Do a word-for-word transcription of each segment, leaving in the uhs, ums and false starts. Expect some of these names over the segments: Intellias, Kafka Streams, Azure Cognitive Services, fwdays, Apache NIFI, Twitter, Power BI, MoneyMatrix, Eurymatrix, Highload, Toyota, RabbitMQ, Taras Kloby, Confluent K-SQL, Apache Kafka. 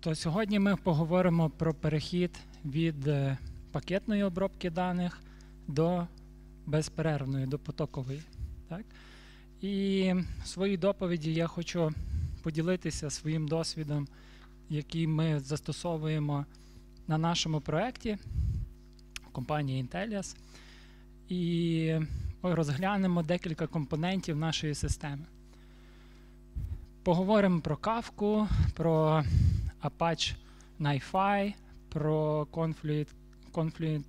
То сьогодні ми поговоримо про перехід від пакетної обробки даних до безперервної, до потокової. Так? І в своїй доповіді я хочу поділитися своїм досвідом, який ми застосовуємо на нашому проєкті компанії Intellias, і розглянемо декілька компонентів нашої системи. Поговоримо про Kafka, про Apache ен ай еф ай, про Confluent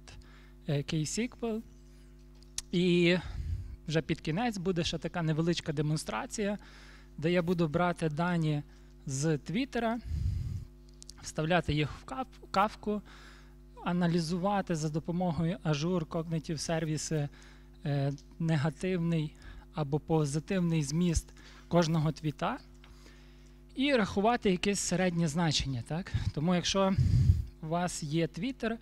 кей ес кю ел. І вже під кінець буде ще така невеличка демонстрація, де я буду брати дані з Twitter, вставляти їх в Kafka, аналізувати за допомогою Azure Cognitive Services негативний або позитивний зміст кожного твіта і рахувати якесь середнє значення. Так? Тому якщо у вас є Twitter,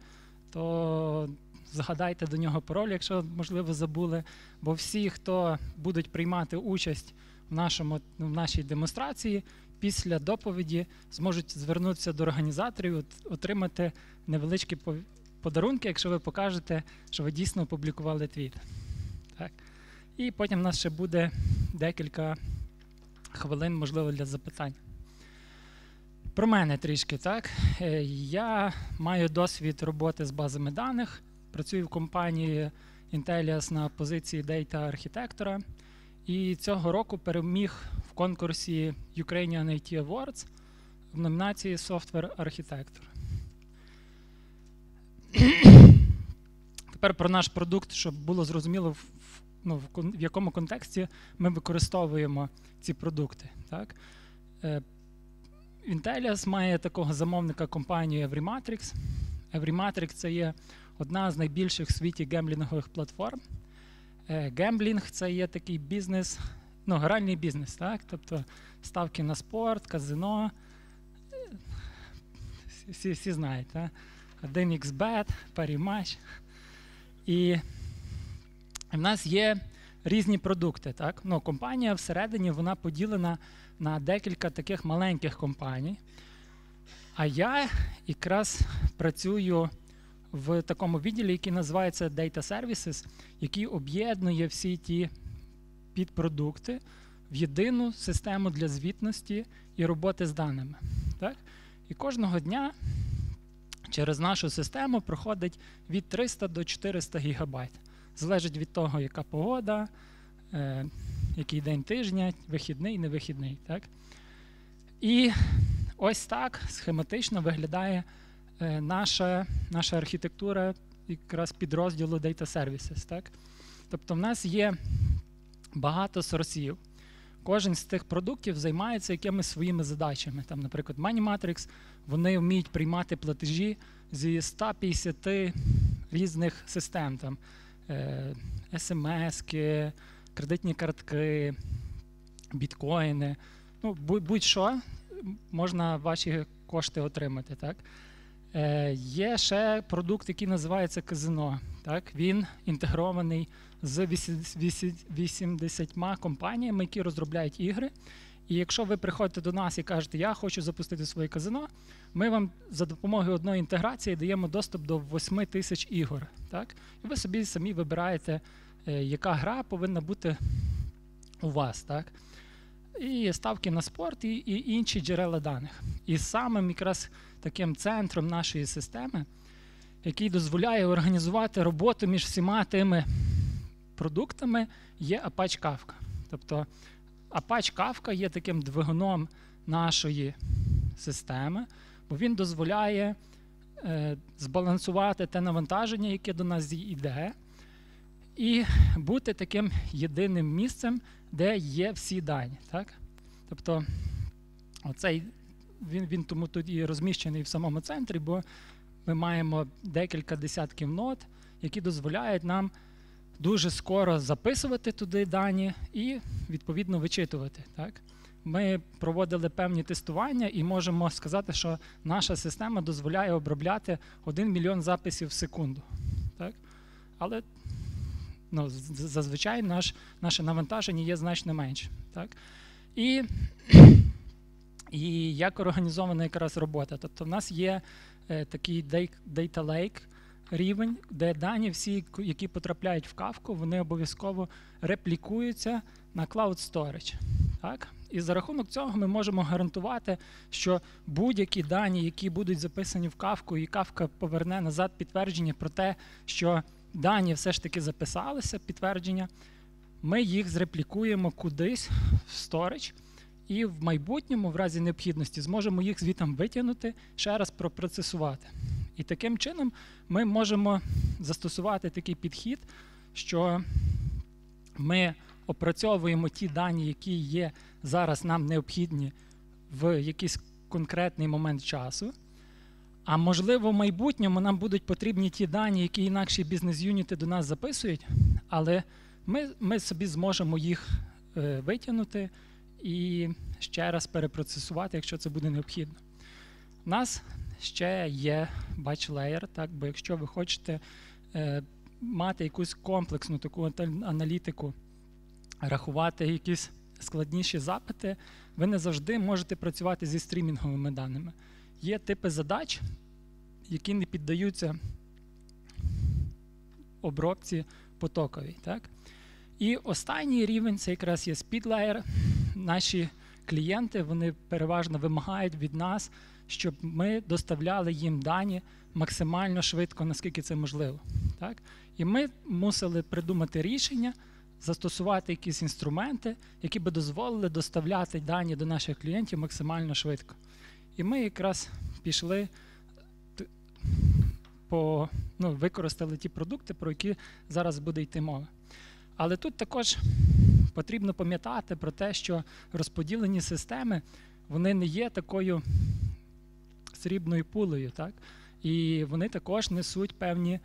то згадайте до нього пароль, якщо, можливо, забули. Бо всі, хто будуть приймати участь в, нашому, в нашій демонстрації, після доповіді зможуть звернутися до організаторів, отримати невеличкі подарунки, якщо ви покажете, що ви дійсно опублікували твіт. Так. І потім у нас ще буде декілька хвилин, можливо, для запитань. Про мене трішки, так? Я маю досвід роботи з базами даних, працюю в компанії Intellias на позиції дейта-архітектора, і цього року переміг в конкурсі Ukrainian ай ті Awards в номінації Software Architector. Тепер про наш продукт, щоб було зрозуміло, в, ну, в, в якому контексті ми використовуємо ці продукти. Так? Е, Intellias має такого замовника компанію Eurymatrix. Eurymatrix – це є одна з найбільших в світі гемблінгових платформ. Е, гемблінг – це є такий бізнес, ну, гральний бізнес, так? Тобто ставки на спорт, казино, всі, всі знають, так? один ікс бет, парі-матч. І в нас є різні продукти. Так? Ну, компанія всередині вона поділена на декілька таких маленьких компаній. А я якраз працюю в такому відділі, який називається Data Services, який об'єднує всі ті підпродукти в єдину систему для звітності і роботи з даними. Так? І кожного дня через нашу систему проходить від трьохсот до чотирьохсот гігабайт. Залежить від того, яка погода, е, який день тижня, вихідний, невихідний. Так? І ось так схематично виглядає е, наша, наша архітектура якраз підрозділу Data Services. Так? Тобто в нас є багато сорсів. Кожен з тих продуктів займається якимись своїми задачами. Там, наприклад, MoneyMatrix, вони вміють приймати платежі зі ста п'ятдесяти різних систем. Там смс-ки, кредитні картки, біткоїни. Ну, будь-що можна ваші кошти отримати. Так? Е, є ще продукт, який називається казино. Так? Він інтегрований з вісімдесятьма компаніями, які розробляють ігри. І якщо ви приходите до нас і кажете, я хочу запустити своє казино, ми вам за допомогою одної інтеграції даємо доступ до восьми тисяч ігор. Так? І ви собі самі вибираєте, яка гра повинна бути у вас. Так? І ставки на спорт, і, і інші джерела даних. І самим якраз таким центром нашої системи, який дозволяє організувати роботу між всіма тими продуктами, є Apache Kafka. Тобто Apache Kafka є таким двигуном нашої системи, бо він дозволяє е, збалансувати те навантаження, яке до нас йде, і бути таким єдиним місцем, де є всі дані. Так? Тобто оцей, він, він тому тут і розміщений в самому центрі, бо ми маємо декілька десятків нод, які дозволяють нам дуже скоро записувати туди дані і, відповідно, вичитувати. Так? Ми проводили певні тестування і можемо сказати, що наша система дозволяє обробляти один мільйон записів в секунду. Так? Але ну, зазвичай наш, наше навантаження є значно менше. Так? І, і як організована якраз робота. Тобто в нас є е, такий Data Lake рівень, де дані всі, які потрапляють в Kafka, вони обов'язково реплікуються на Cloud Storage. Так? І за рахунок цього ми можемо гарантувати, що будь-які дані, які будуть записані в Kafka, і Kafka поверне назад підтвердження про те, що дані все ж таки записалися, підтвердження, ми їх зреплікуємо кудись в storage, і в майбутньому, в разі необхідності, зможемо їх звітом витягнути, ще раз пропроцесувати. І таким чином ми можемо застосувати такий підхід, що ми опрацьовуємо ті дані, які є зараз нам необхідні в якийсь конкретний момент часу, а можливо в майбутньому нам будуть потрібні ті дані, які інакші бізнес-юніти до нас записують, але ми, ми собі зможемо їх е, витягнути і ще раз перепроцесувати, якщо це буде необхідно. У нас ще є batch layer, так, бо якщо ви хочете е, мати якусь комплексну таку аналітику, рахувати якісь складніші запити, ви не завжди можете працювати зі стрімінговими даними. Є типи задач, які не піддаються обробці потоковій. Так? І останній рівень, це якраз є speed layer. Наші клієнти, вони переважно вимагають від нас, щоб ми доставляли їм дані максимально швидко, наскільки це можливо. Так? І ми мусили придумати рішення, застосувати якісь інструменти, які би дозволили доставляти дані до наших клієнтів максимально швидко. І ми якраз пішли, по, ну, використали ті продукти, про які зараз буде йти мова. Але тут також потрібно пам'ятати про те, що розподілені системи, вони не є такою срібною пулею, так? І вони також несуть певні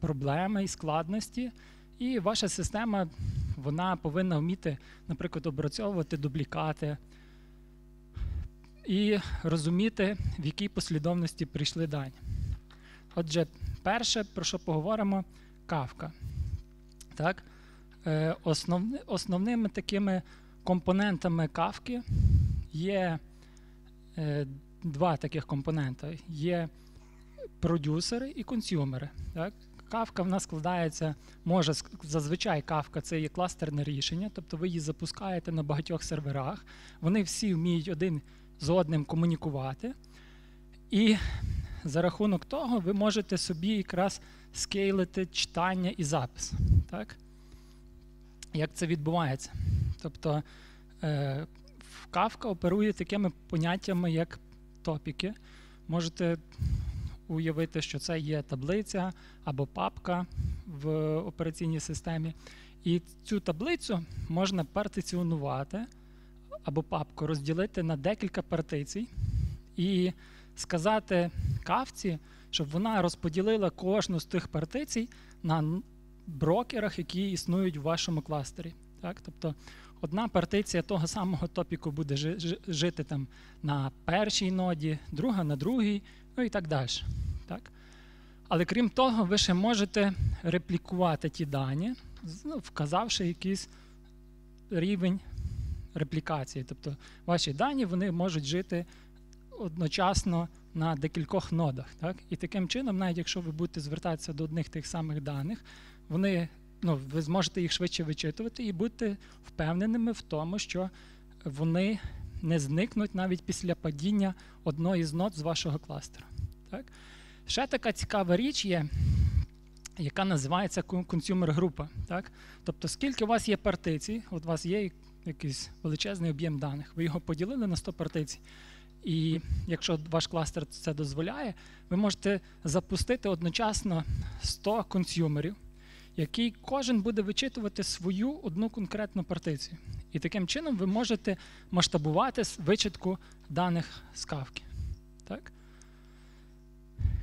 проблеми і складності, і ваша система, вона повинна вміти, наприклад, опрацьовувати дублікати і розуміти, в якій послідовності прийшли дані. Отже, перше, про що поговоримо, Kafka. Так? Основ, основними такими компонентами Kafka є е, два таких компоненти. Є продюсери і консюмери. Так? Kafka в нас складається, може, зазвичай Kafka це є кластерне рішення, тобто ви її запускаєте на багатьох серверах, вони всі вміють один з одним комунікувати, і за рахунок того ви можете собі якраз скейлити читання і запис. Так? Як це відбувається? Тобто е, Kafka оперує такими поняттями, як топіки. Можете уявити, що це є таблиця або папка в операційній системі. І цю таблицю можна партиціонувати, або папку розділити на декілька партицій і сказати Kafka, щоб вона розподілила кожну з тих партицій на брокерах, які існують в вашому кластері. Так? Тобто одна партиція того самого топіку буде жити там на першій ноді, друга на другій, ну і так далі. Так? Але крім того, ви ще можете реплікувати ті дані, вказавши якийсь рівень реплікації. Тобто ваші дані, вони можуть жити одночасно на декількох нодах. Так? І таким чином, навіть якщо ви будете звертатися до одних тих самих даних, вони, ну, ви зможете їх швидше вичитувати і будете впевненими в тому, що вони не зникнуть навіть після падіння одної з нод з вашого кластера. Так? Ще така цікава річ є, яка називається консюмер-група. Тобто скільки у вас є партицій, от у вас є якийсь величезний об'єм даних, ви його поділили на сто партицій, і якщо ваш кластер це дозволяє, ви можете запустити одночасно сто консюмерів, який кожен буде вичитувати свою одну конкретну партицію. І таким чином ви можете масштабувати вичитку даних з Kafka. Так?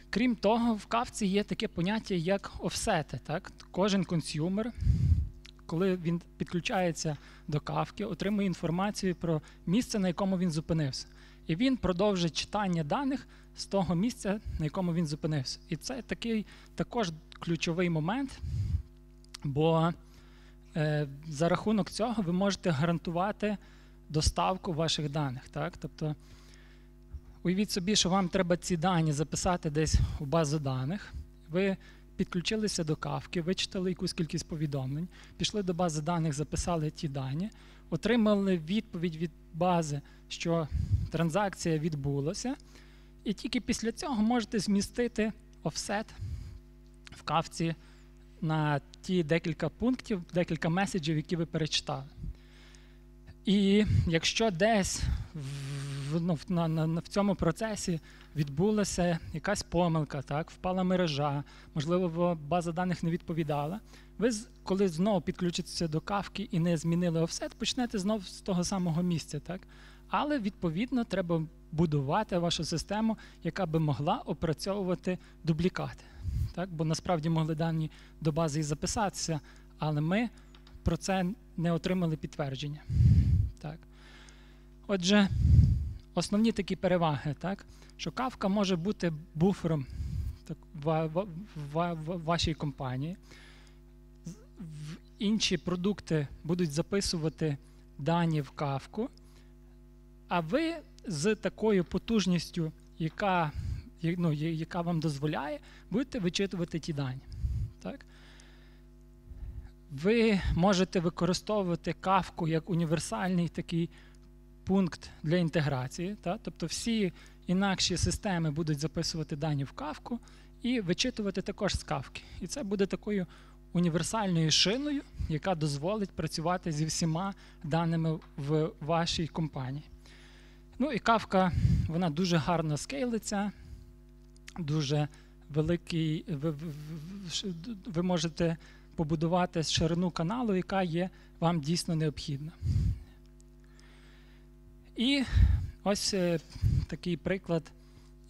Крім того, в Kafka є таке поняття, як офсети. Так? Кожен консюмер, коли він підключається до Kafka, отримує інформацію про місце, на якому він зупинився. І він продовжить читання даних з того місця, на якому він зупинився. І це такий також ключовий момент, бо е, за рахунок цього ви можете гарантувати доставку ваших даних. Так? Тобто, уявіть собі, що вам треба ці дані записати десь у базу даних. Ви підключилися до Кафки, вичитали якусь кількість повідомлень, пішли до бази даних, записали ті дані, отримали відповідь від бази, що транзакція відбулася, і тільки після цього можете змістити офсет в Кафці на ті декілька пунктів, декілька меседжів, які ви перечитали. І якщо десь в, ну, на, на, на, в цьому процесі відбулася якась помилка, так, впала мережа, можливо, база даних не відповідала, ви, коли знову підключитеся до Кафки і не змінили офсет, почнете знову з того самого місця. Так? Але, відповідно, треба будувати вашу систему, яка би могла опрацьовувати дублікати. Так? Бо насправді могли дані до бази і записатися, але ми про це не отримали підтвердження. Так. Отже, основні такі переваги, так, що Kafka може бути буфером так, в, в, в, в вашій компанії. В інші продукти будуть записувати дані в Kafka, а ви з такою потужністю, яка, ну, яка вам дозволяє, будете вичитувати ті дані. Так? Ви можете використовувати Kafka як універсальний такий пункт для інтеграції. Та? Тобто всі інакші системи будуть записувати дані в Kafka і вичитувати також з Kafka. І це буде такою універсальною шиною, яка дозволить працювати зі всіма даними в вашій компанії. Ну і Kafka, вона дуже гарно скейлиться, дуже великий, ви, ви, ви, ви можете побудувати ширину каналу, яка є вам дійсно необхідна. І ось е, такий приклад,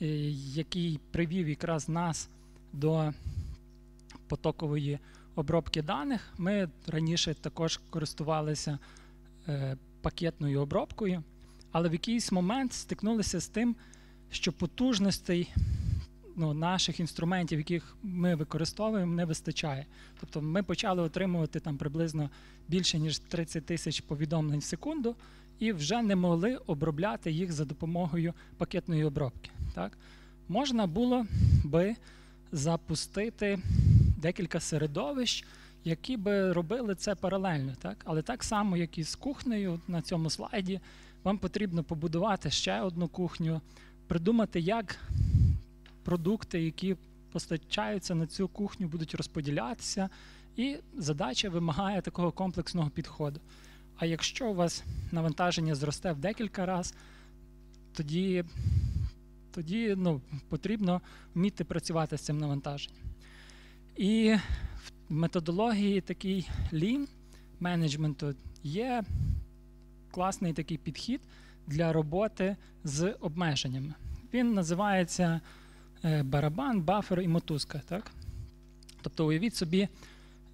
е, який привів якраз нас до потокової обробки даних. Ми раніше також користувалися е, пакетною обробкою, але в якийсь момент стикнулися з тим, що потужностей ну, наших інструментів, яких ми використовуємо, не вистачає. Тобто ми почали отримувати там приблизно більше, ніж тридцять тисяч повідомлень в секунду, і вже не могли обробляти їх за допомогою пакетної обробки. Так? Можна було би запустити декілька середовищ, які би робили це паралельно. Так? Але так само, як і з кухнею на цьому слайді, вам потрібно побудувати ще одну кухню, придумати, як продукти, які постачаються на цю кухню, будуть розподілятися, і задача вимагає такого комплексного підходу. А якщо у вас навантаження зросте в декілька разів, тоді, тоді ну, потрібно вміти працювати з цим навантаженням. І в методології такий Lean менеджменту є класний такий підхід для роботи з обмеженнями. Він називається барабан, бафер і мотузка. Так? Тобто уявіть собі,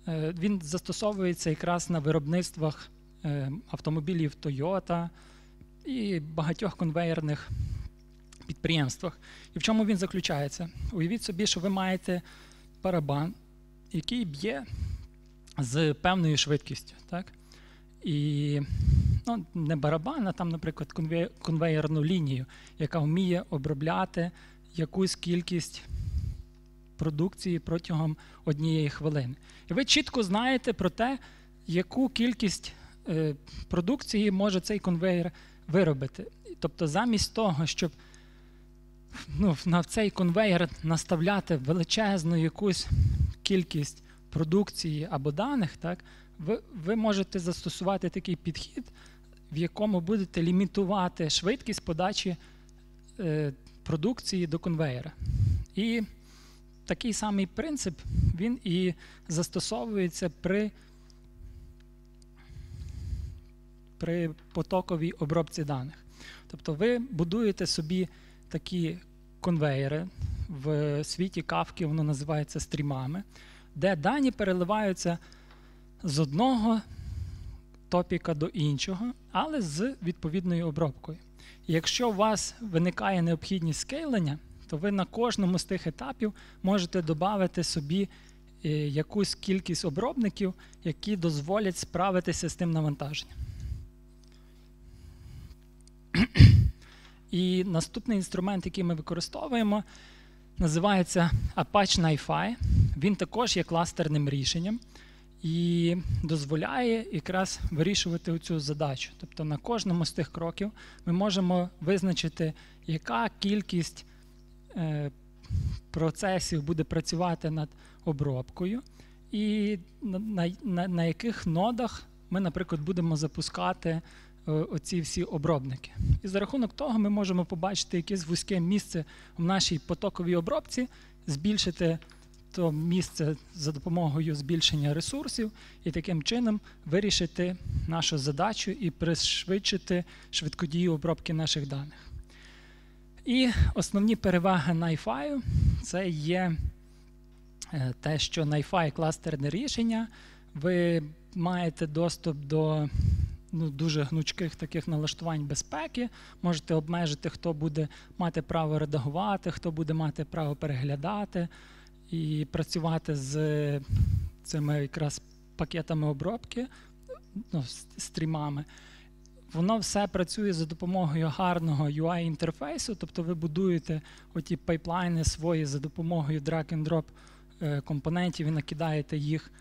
він застосовується якраз на виробництвах автомобілів Toyota і багатьох конвейерних підприємствах. І в чому він заключається? Уявіть собі, що ви маєте барабан, який б'є з певною швидкістю. Так? І ну, не барабан, а там, наприклад, конвейерну лінію, яка вміє обробляти якусь кількість продукції протягом однієї хвилини. І ви чітко знаєте про те, яку кількість продукції може цей конвейер виробити. Тобто замість того, щоб ну, на цей конвейер наставляти величезну якусь кількість продукції або даних, так, ви, ви можете застосувати такий підхід, в якому будете лімітувати швидкість подачі е, продукції до конвейера. І такий самий принцип, він і застосовується при при потоковій обробці даних. Тобто ви будуєте собі такі конвейери, в світі Kafka воно називається стрімами, де дані переливаються з одного топіка до іншого, але з відповідною обробкою. І якщо у вас виникає необхідність скейлення, то ви на кожному з тих етапів можете додати собі якусь кількість обробників, які дозволять справитися з тим навантаженням. І наступний інструмент, який ми використовуємо, називається Apache ен ай еф ай. Він також є кластерним рішенням і дозволяє якраз вирішувати цю задачу. Тобто на кожному з тих кроків ми можемо визначити, яка кількість е, процесів буде працювати над обробкою, і на, на, на, на яких нодах ми, наприклад, будемо запускати е, оці всі обробники. І за рахунок того ми можемо побачити якесь вузьке місце в нашій потоковій обробці, збільшити то місце за допомогою збільшення ресурсів і таким чином вирішити нашу задачу і пришвидшити швидкодію обробки наших даних. І основні переваги ен ай еф ай – це є те, що ен ай еф ай – кластерне рішення, ви маєте доступ до ну, дуже гнучких таких налаштувань безпеки, можете обмежити, хто буде мати право редагувати, хто буде мати право переглядати, і працювати з цими якраз пакетами обробки, ну, стрімами. Воно все працює за допомогою гарного ю ай-інтерфейсу, тобто ви будуєте оті пайплайни свої за допомогою drag-and-drop компонентів і накидаєте їх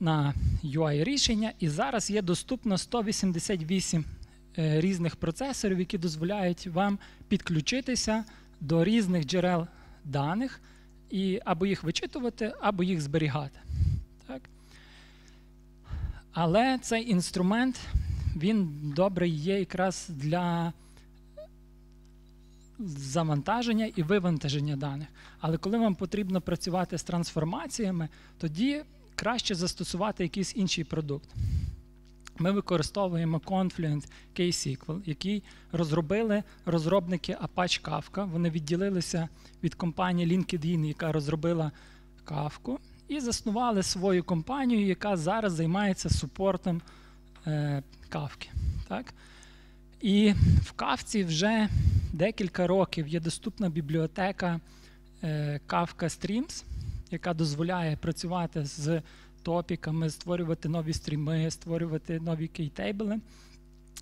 на ю ай-рішення. І зараз є доступно сто вісімдесят вісім різних процесорів, які дозволяють вам підключитися до різних джерел даних, і або їх вичитувати, або їх зберігати. Так? Але цей інструмент, він добрий є якраз для завантаження і вивантаження даних. Але коли вам потрібно працювати з трансформаціями, тоді краще застосувати якийсь інший продукт. Ми використовуємо Confluent кей ес кю ел, який розробили розробники Apache Kafka. Вони відділилися від компанії LinkedIn, яка розробила Kafka, і заснували свою компанію, яка зараз займається супортом е, Kafka. Так? І в Kafka вже декілька років є доступна бібліотека е, Kafka Streams, яка дозволяє працювати з топіками, створювати нові стріми, створювати нові кейтейбли.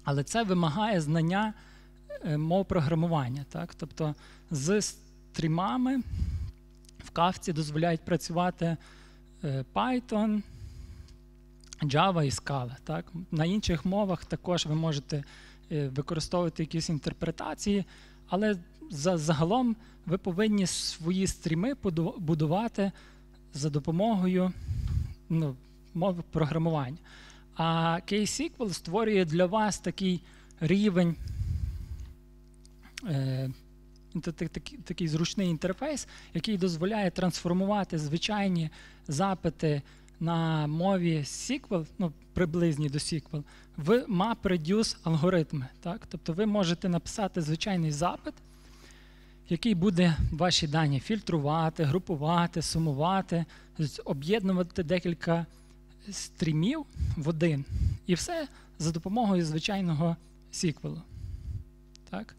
Але це вимагає знання мов програмування. Так? Тобто з стрімами в Kafka дозволяють працювати Python, Java і Scala. Так? На інших мовах також ви можете використовувати якісь інтерпретації, але загалом ви повинні свої стріми будувати за допомогою Ну, мови програмування. А кей ес кю ел створює для вас такий рівень, е, такий, такий зручний інтерфейс, який дозволяє трансформувати звичайні запити на мові ес кю ел, ну, приблизні до ес кю ел, в MapReduce алгоритми. Так? Тобто ви можете написати звичайний запит, який буде ваші дані фільтрувати, групувати, сумувати, об'єднувати декілька стрімів в один. І все за допомогою звичайного ес кю ел. Так?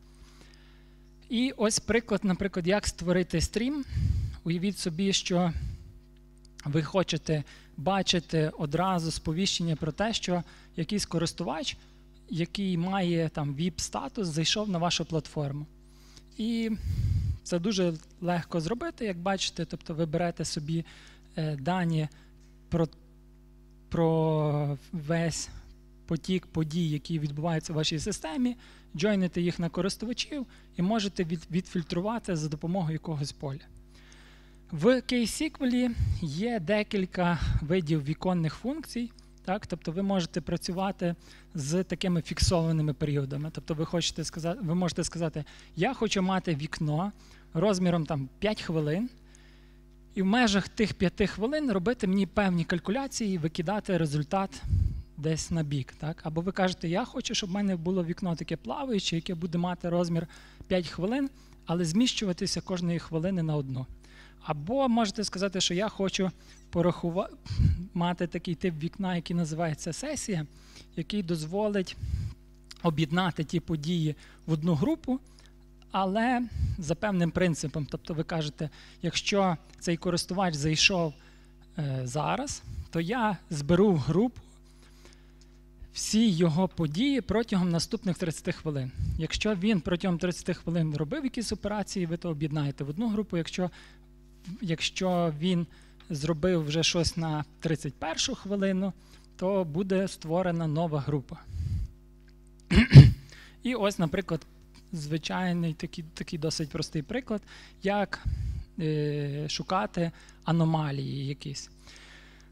І ось приклад, наприклад, як створити стрім. Уявіть собі, що ви хочете бачити одразу сповіщення про те, що якийсь користувач, який має там віп-статус, зайшов на вашу платформу. І це дуже легко зробити, як бачите, тобто ви берете собі дані про, про весь потік подій, які відбуваються в вашій системі, джойните їх на користувачів і можете від, відфільтрувати за допомогою якогось поля. В кей ес кю ел є декілька видів віконних функцій. Так, тобто ви можете працювати з такими фіксованими періодами. Тобто ви, хочете сказати, ви можете сказати, я хочу мати вікно розміром там, п'ять хвилин, і в межах тих п'яти хвилин робити мені певні калькуляції і викидати результат десь на бік. Так? Або ви кажете, я хочу, щоб в мене було вікно таке плаваюче, яке буде мати розмір п'ять хвилин, але зміщуватися кожної хвилини на одну. Або можете сказати, що я хочу порахува... мати такий тип вікна, який називається сесія, який дозволить об'єднати ті події в одну групу, але за певним принципом. Тобто ви кажете, якщо цей користувач зайшов е, зараз, то я зберу групу всі його події протягом наступних тридцяти хвилин. Якщо він протягом тридцяти хвилин робив якісь операції, ви то об'єднаєте в одну групу. Якщо, якщо він зробив вже щось на тридцять першу хвилину, то буде створена нова група. І ось, наприклад, звичайний такий, такий досить простий приклад, як е, шукати аномалії якісь.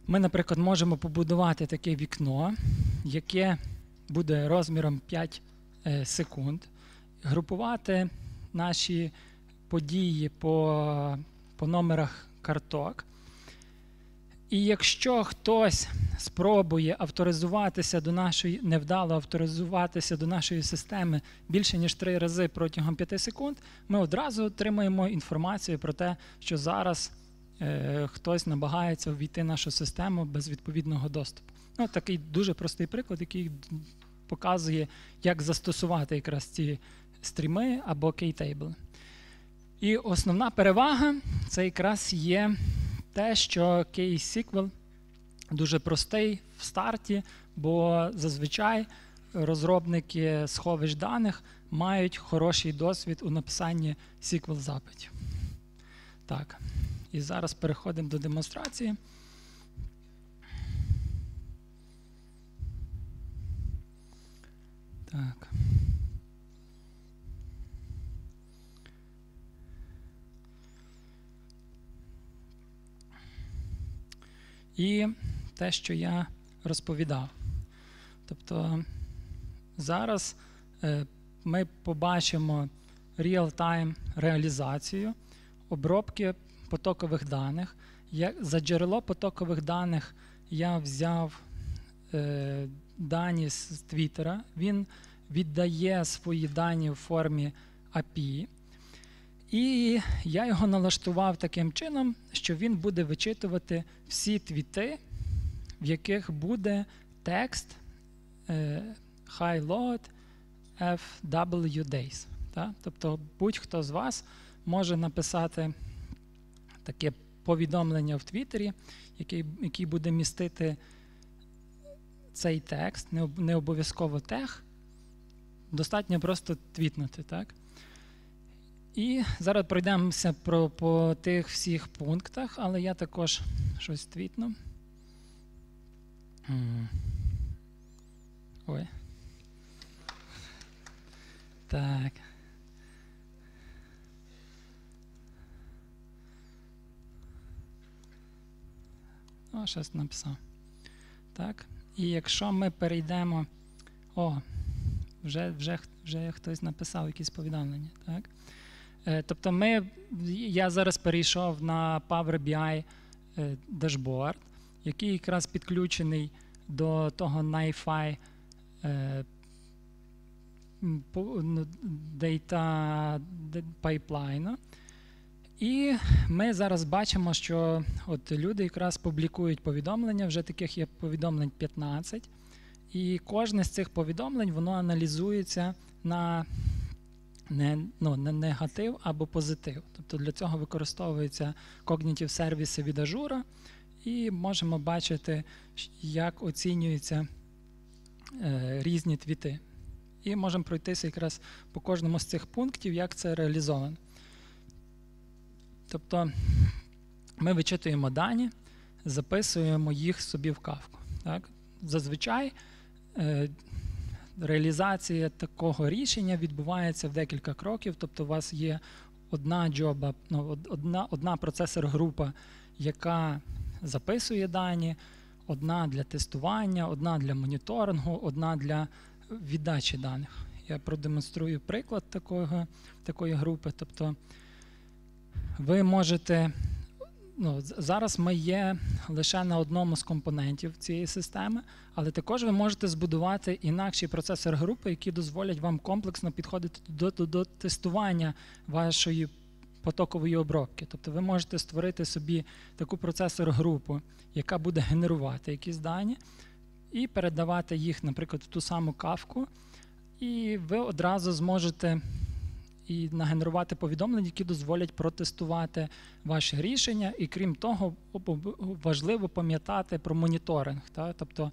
Ми, наприклад, можемо побудувати таке вікно, яке буде розміром п'ять секунд, групувати наші події по, по номерах карток. І якщо хтось спробує авторизуватися до нашої, невдало авторизуватися до нашої системи більше, ніж три рази протягом п'яти секунд, ми одразу отримаємо інформацію про те, що зараз е, хтось намагається ввійти в нашу систему без відповідного доступу. Ну, такий дуже простий приклад, який показує, як застосувати якраз ці стріми або кейтейбли. І основна перевага – це якраз є те, що K-ес кю ель дуже простий в старті, бо зазвичай розробники сховищ даних мають хороший досвід у написанні ес кю ель-запитів. Так, і зараз переходимо до демонстрації. Так. І те, що я розповідав. Тобто зараз е, ми побачимо реал-тайм реалізацію обробки потокових даних. Я, за джерело потокових даних я взяв е, дані з Твіттера. Він віддає свої дані в формі ей пі ай. І я його налаштував таким чином, що він буде вичитувати всі твіти, в яких буде текст е, Highload фвдаys. Та? Тобто будь-хто з вас може написати таке повідомлення в Твіттері, який, який буде містити цей текст, не обов'язково тег, достатньо просто твітнути, так? І зараз пройдемося про, по тих всіх пунктах, але я також щось твітну. Ой. Так. О, щось написав. Так. І якщо ми перейдемо... О, вже, вже, вже хтось написав якісь повідомлення, так? Тобто ми, я зараз перейшов на Power бі ай дашборд, який якраз підключений до того NIFI Data Pipeline. І ми зараз бачимо, що от люди якраз публікують повідомлення, вже таких є повідомлень п'ятнадцять, і кожне з цих повідомлень, воно аналізується на... Не, ну, не негатив або позитив. Тобто для цього використовуються Cognitive Services від Azure, і можемо бачити, як оцінюються е, різні твіти. І можемо пройтися якраз по кожному з цих пунктів, як це реалізовано. Тобто ми вичитуємо дані, записуємо їх собі в Kafka. Так? Зазвичай е, реалізація такого рішення відбувається в декілька кроків, тобто у вас є одна джоба, ну, одна, одна процесор-група, яка записує дані, одна для тестування, одна для моніторингу, одна для віддачі даних. Я продемонструю приклад такого, такої групи. Тобто ви можете... Ну, зараз ми є лише на одному з компонентів цієї системи, але також ви можете збудувати інакші процесор-групи, які дозволять вам комплексно підходити до, до, до тестування вашої потокової обробки. Тобто ви можете створити собі таку процесор-групу, яка буде генерувати якісь дані і передавати їх, наприклад, в ту саму Кафку, і ви одразу зможете... і нагенерувати повідомлення, які дозволять протестувати ваші рішення. І крім того, важливо пам'ятати про моніторинг. Та? Тобто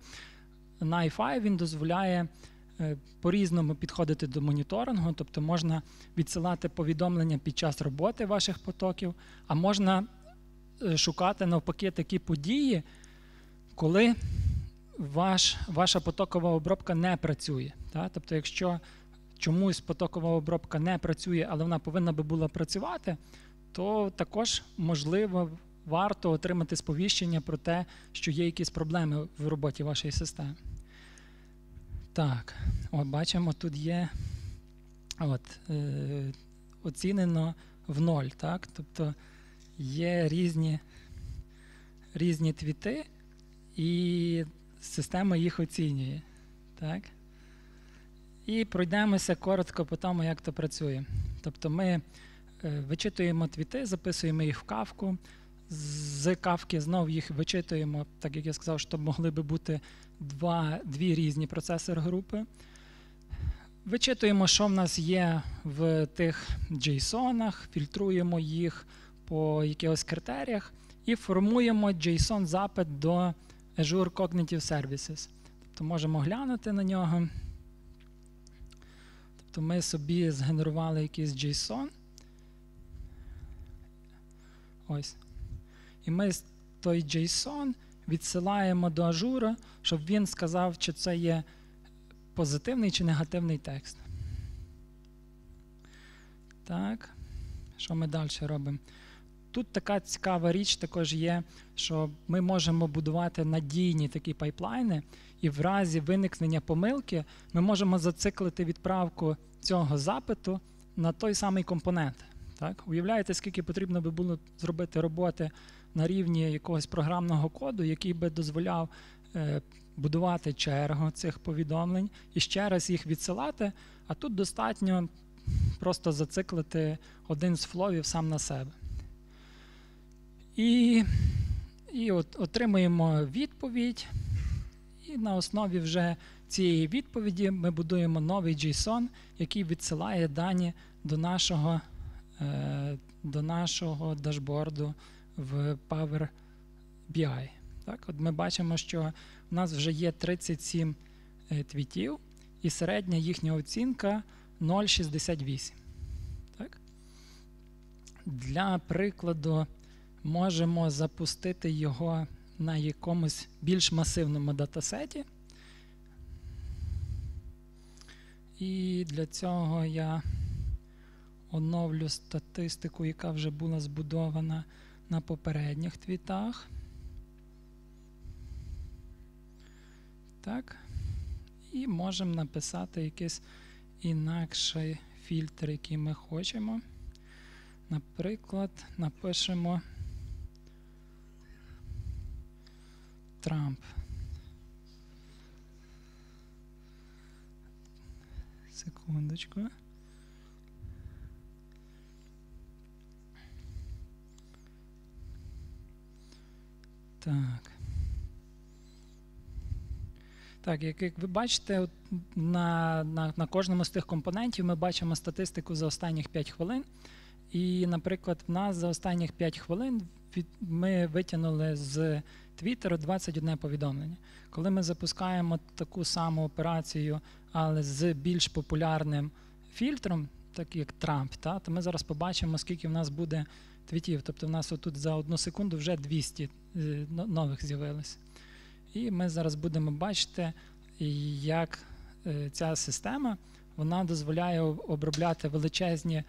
ен ай еф ай він дозволяє по-різному підходити до моніторингу, тобто можна відсилати повідомлення під час роботи ваших потоків, а можна шукати навпаки такі події, коли ваш, ваша потокова обробка не працює. Так? Тобто якщо чомусь потокова обробка не працює, але вона повинна би була працювати, то також можливо варто отримати сповіщення про те, що є якісь проблеми в роботі вашої системи. Так, от бачимо, тут є от, е, оцінено в ноль, так? Тобто є різні, різні твіти, і система їх оцінює, так? І пройдемося коротко по тому, як то працює. Тобто ми е, вичитуємо твіти, записуємо їх в Кафку, з Кафки знов їх вичитуємо, так як я сказав, щоб могли би бути два, дві різні процесор-групи. Вичитуємо, що в нас є в тих джейсонах, фільтруємо їх по якихось критеріях і формуємо JSON-запит до Azure Cognitive Services. Тобто можемо глянути на нього. Тобто ми собі згенерували якийсь JSON. Ось. І ми той JSON відсилаємо до Ажура, щоб він сказав, чи це є позитивний чи негативний текст. Так, що ми далі робимо? Тут така цікава річ також є, що ми можемо будувати надійні такі пайплайни, і в разі виникнення помилки ми можемо зациклити відправку цього запиту на той самий компонент. Так? Уявляєте, скільки потрібно би було зробити роботи на рівні якогось програмного коду, який би дозволяв е, будувати чергу цих повідомлень і ще раз їх відсилати, а тут достатньо просто зациклити один з фловів сам на себе. І, і от, отримуємо відповідь, і на основі вже цієї відповіді ми будуємо новий JSON, який відсилає дані до нашого, е, до нашого дашборду в Power бі ай. Так, от ми бачимо, що в нас вже є тридцять сім е, твітів, і середня їхня оцінка нуль цілих шістдесят вісім сотих. Так? Для прикладу, можемо запустити його на якомусь більш масивному датасеті. І для цього я оновлю статистику, яка вже була збудована на попередніх твітах. Так. І можемо написати якийсь інакший фільтр, який ми хочемо. Наприклад, напишемо Трамп. Секундочку. Так. Так, як ви бачите, на, на, на кожному з тих компонентів ми бачимо статистику за останніх п'ять хвилин. І, наприклад, в нас за останніх п'ять хвилин від, ми витягнули з Твіттеру двадцять одне повідомлення. Коли ми запускаємо таку саму операцію, але з більш популярним фільтром, так як Трамп, та, то ми зараз побачимо, скільки в нас буде твітів. Тобто в нас отут за одну секунду вже двісті нових з'явилось. І ми зараз будемо бачити, як ця система, вона дозволяє обробляти величезні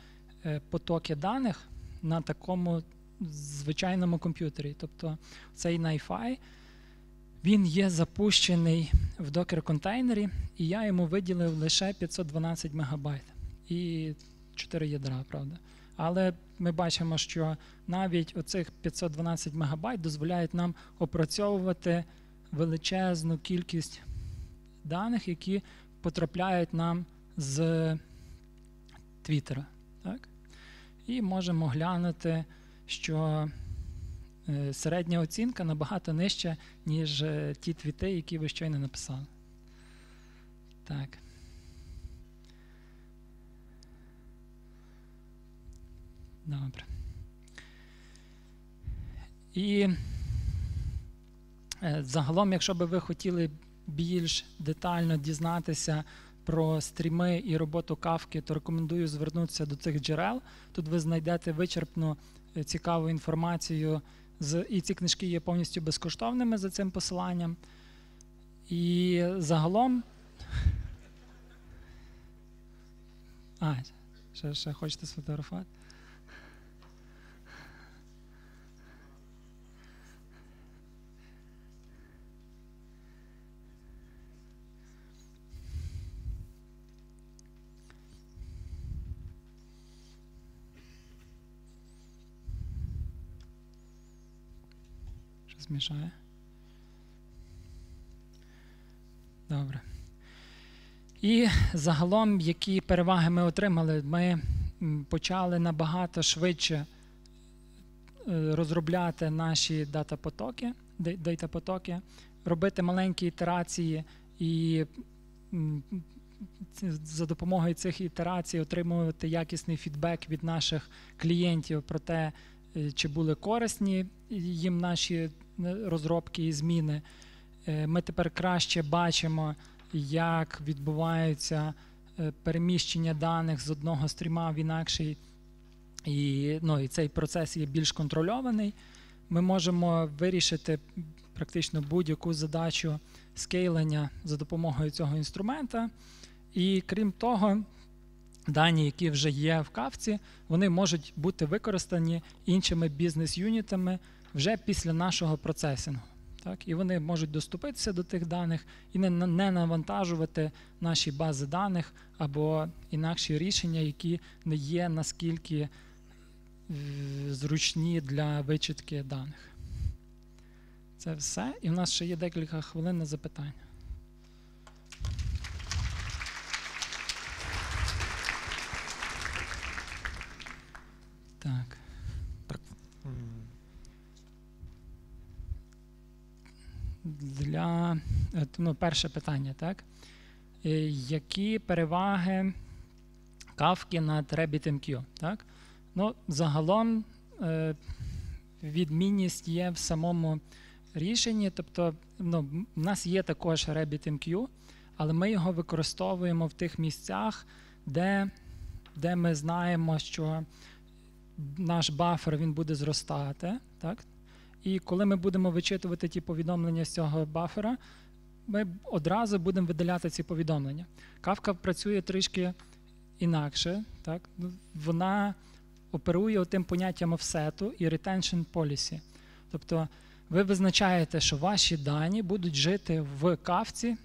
потоки даних на такому звичайному комп'ютері. Тобто цей ен ай еф ай, він є запущений в докер-контейнері, і я йому виділив лише п'ятсот дванадцять мегабайт і чотири ядра, правда. Але ми бачимо, що навіть оцих п'ятсот дванадцять мегабайт дозволяють нам опрацьовувати величезну кількість даних, які потрапляють нам з Твіттера. Так? І можемо глянути, що е, середня оцінка набагато нижча, ніж е, ті твіти, які ви щойно написали. Так. Добре. І е, загалом, якщо би ви хотіли більш детально дізнатися про стріми і роботу Kafka, то рекомендую звернутися до цих джерел. Тут ви знайдете вичерпну цікаву інформацію, і ці книжки є повністю безкоштовними за цим посиланням. І загалом... А, ще, ще хочете сфотографувати? Щось мішає? Добре. І загалом, які переваги ми отримали, ми почали набагато швидше розробляти наші датапотоки, дейтапотоки, робити маленькі ітерації і за допомогою цих ітерацій отримувати якісний фідбек від наших клієнтів про те, чи були корисні їм наші розробки і зміни. Ми тепер краще бачимо, як відбуваються переміщення даних з одного стріма в інакший, і, ну, і цей процес є більш контрольований. Ми можемо вирішити практично будь-яку задачу скейлення за допомогою цього інструмента. І крім того, дані, які вже є в Кафці, вони можуть бути використані іншими бізнес-юнітами вже після нашого процесингу. Так, і вони можуть доступитися до тих даних і не, не навантажувати наші бази даних або інакші рішення, які не є наскільки зручні для вичитки даних. Це все. І в нас ще є декілька хвилин на запитання. Так. Для, ну, перше питання, так? Які переваги Kafka над RabbitMQ, так? Ну, загалом відмінність є в самому рішенні, тобто, ну, в нас є також RabbitMQ, але ми його використовуємо в тих місцях, де, де ми знаємо, що наш бафер, він буде зростати, так? І коли ми будемо вичитувати ті повідомлення з цього бафера, ми одразу будемо видаляти ці повідомлення. Kafka працює трішки інакше, так? Вона оперує тим поняттям офсету і retention policy. Тобто ви визначаєте, що ваші дані будуть жити в Kafka,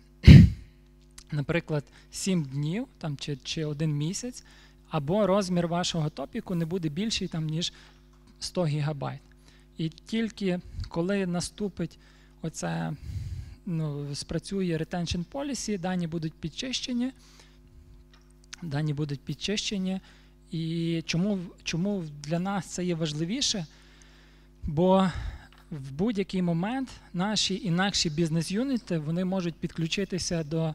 наприклад, сім днів там, чи, чи один місяць, або розмір вашого топіку не буде більший, там, ніж сто гігабайт. І тільки коли наступить оце, ну, спрацює retention policy, дані будуть підчищені, дані будуть підчищені. І чому, чому для нас це є важливіше? Бо в будь-який момент наші інакші бізнес-юніти, вони можуть підключитися до,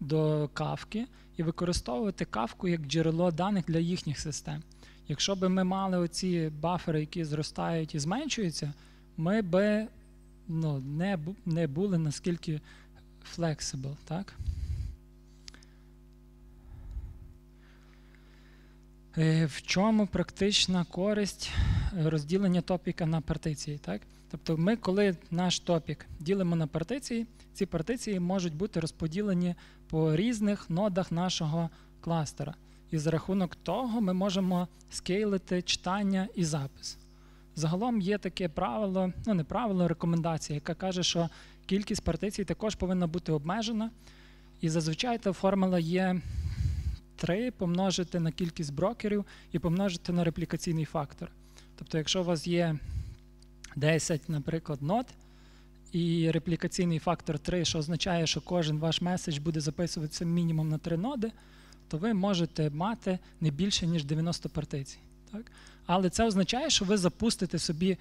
до Kafka і використовувати Kafka як джерело даних для їхніх систем. Якщо б ми мали оці бафери, які зростають і зменшуються, ми б, ну, не, не були наскільки flexible, так? В чому практична користь розділення топіка на партиції, так? Тобто ми, коли наш топік ділимо на партиції, ці партиції можуть бути розподілені по різних нодах нашого кластера. І за рахунок того ми можемо скейлити читання і запис. Загалом є таке правило, ну не правило, рекомендація, яка каже, що кількість партицій також повинна бути обмежена. І зазвичай та формула є три помножити на кількість брокерів і помножити на реплікаційний фактор. Тобто якщо у вас є десять, наприклад, нод, і реплікаційний фактор три, що означає, що кожен ваш меседж буде записуватися мінімум на три ноди, то ви можете мати не більше, ніж дев'яносто партицій. Так? Але це означає, що ви запустите собі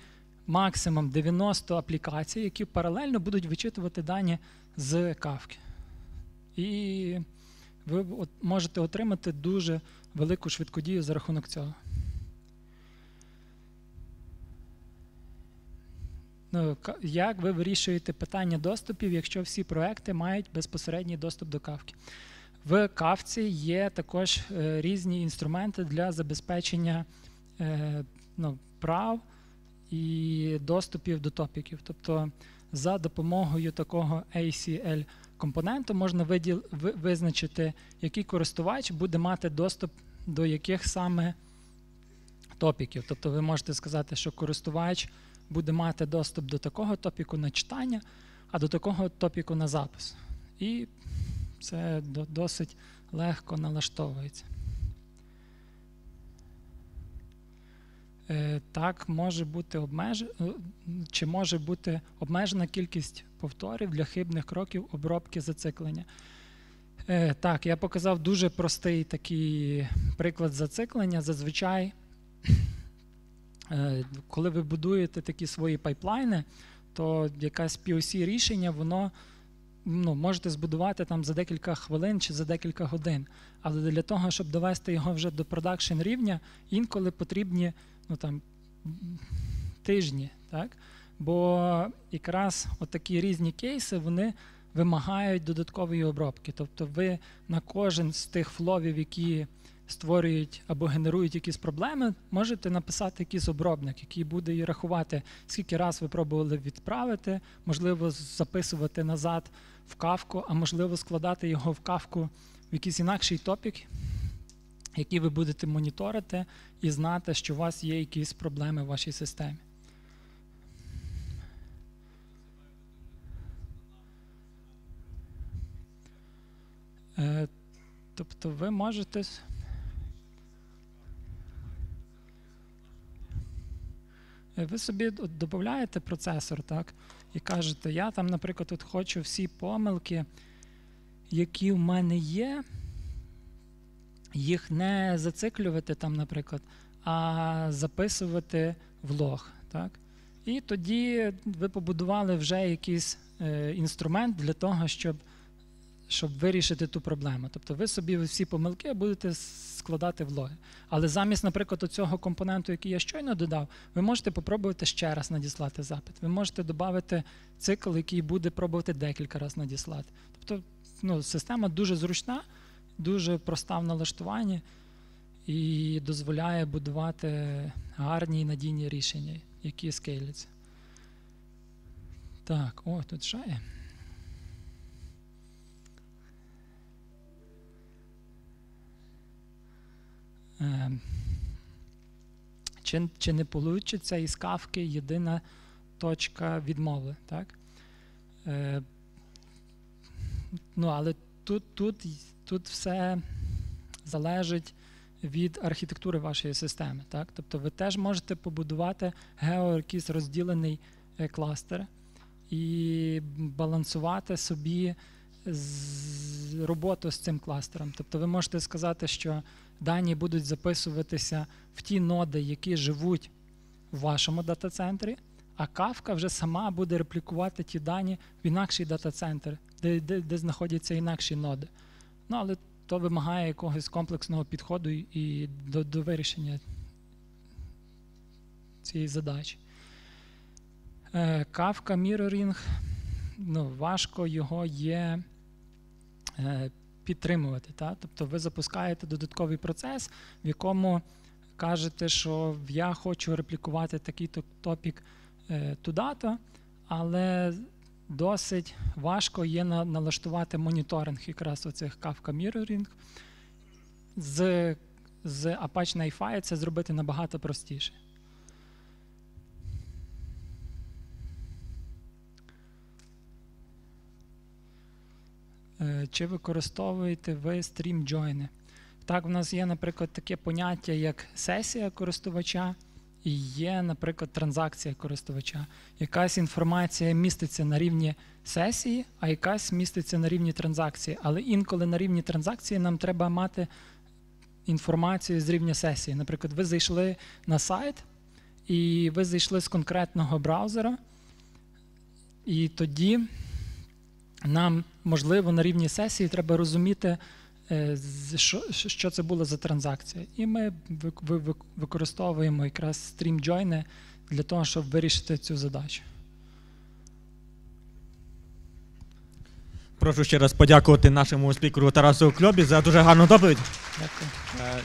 максимум дев'яносто аплікацій, які паралельно будуть вичитувати дані з Kafka. І ви можете отримати дуже велику швидкодію за рахунок цього. Ну, як ви вирішуєте питання доступів, якщо всі проекти мають безпосередній доступ до Кафки? В Кафці є також е, різні інструменти для забезпечення е, ну, прав і доступів до топіків. Тобто за допомогою такого ей сі ел-компоненту можна виділ, ви, визначити, який користувач буде мати доступ до яких саме топіків. Тобто ви можете сказати, що користувач буде мати доступ до такого топіку на читання, а до такого топіку на запис. І це досить легко налаштовується. Так, може бути обмеж... чи може бути обмежена кількість повторів для хибних кроків обробки зациклення. Так, я показав дуже простий такий приклад зациклення. Зазвичай, коли ви будуєте такі свої пайплайни, то якесь пі о сі-рішення, воно ну, можете збудувати там за декілька хвилин чи за декілька годин. Але для того, щоб довести його вже до продакшн рівня, інколи потрібні ну, там, тижні. Так? Бо якраз отакі різні кейси, вони вимагають додаткової обробки. Тобто ви на кожен з тих фловів, які створюють або генерують якісь проблеми, можете написати якийсь обробник, який буде і рахувати, скільки раз ви пробували відправити, можливо, записувати назад в Кафку, а можливо, складати його в Кафку в якийсь інакший топік, який ви будете моніторити і знати, що у вас є якісь проблеми в вашій системі. Тобто ви можете... Ви собі додаєте процесор, так, і кажете, я там, наприклад, от хочу всі помилки, які в мене є, їх не зациклювати там, наприклад, а записувати в лог, так. І тоді ви побудували вже якийсь е, інструмент для того, щоб, щоб вирішити ту проблему. Тобто ви собі всі помилки будете складати в логи. Але замість, наприклад, цього компоненту, який я щойно додав, ви можете попробувати ще раз надіслати запит. Ви можете додати цикл, який буде пробувати декілька разів надіслати. Тобто ну, система дуже зручна, дуже проста в налаштуванні і дозволяє будувати гарні і надійні рішення, які скейляться. Так, о, тут ще є. Чи, чи не вийде із Кафки єдина точка відмови, так? Е, ну, але тут, тут, тут все залежить від архітектури вашої системи, так? Тобто ви теж можете побудувати гео якийсь розділений кластер і балансувати собі з роботу з цим кластером. Тобто ви можете сказати, що дані будуть записуватися в ті ноди, які живуть в вашому дата-центрі, а Kafka вже сама буде реплікувати ті дані в інакший дата-центр, де, де, де знаходяться інакші ноди. Ну, але то вимагає якогось комплексного підходу і до, до вирішення цієї задачі. Е, Kafka Mirroring, ну, важко його є е, підтримувати. Та? Тобто ви запускаєте додатковий процес, в якому кажете, що я хочу реплікувати такий топік е, туди-то, але досить важко є на, налаштувати моніторинг якраз оцих Kafka Mirroring. З, з Apache ен ай еф ай це зробити набагато простіше. Чи використовуєте ви стрім-джойни? Так, в нас є, наприклад, таке поняття, як сесія користувача і є, наприклад, транзакція користувача. Якась інформація міститься на рівні сесії, а якась міститься на рівні транзакції. Але інколи на рівні транзакції нам треба мати інформацію з рівня сесії. Наприклад, ви зайшли на сайт і ви зайшли з конкретного браузера, і тоді нам, можливо, на рівні сесії треба розуміти, що це було за транзакція. І ми використовуємо якраз стрім-джойни для того, щоб вирішити цю задачу. Прошу ще раз подякувати нашому спікеру Тарасу Кльобі за дуже гарну доповідь. Дякую.